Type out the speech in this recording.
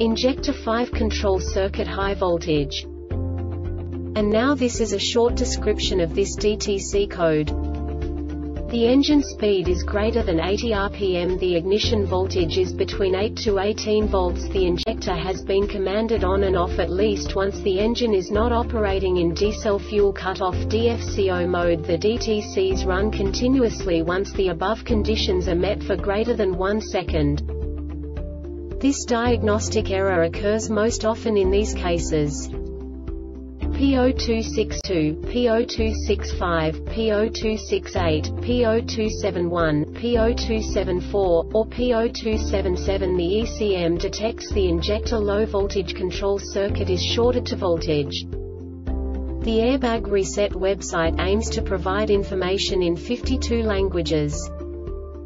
injector 5 control circuit high voltage. And now this is a short description of this DTC code. The engine speed is greater than 80 RPM. The ignition voltage is between 8 to 18 volts. The injector has been commanded on and off at least once. The engine is not operating in diesel fuel cut-off (DFCO) mode. The DTCs run continuously once the above conditions are met for greater than 1 second. This diagnostic error occurs most often in these cases: P0262, P0265, P0268, P0271, P0274, or P0277. The ECM detects the injector low voltage control circuit is shorted to voltage. The Airbag Reset website aims to provide information in 52 languages.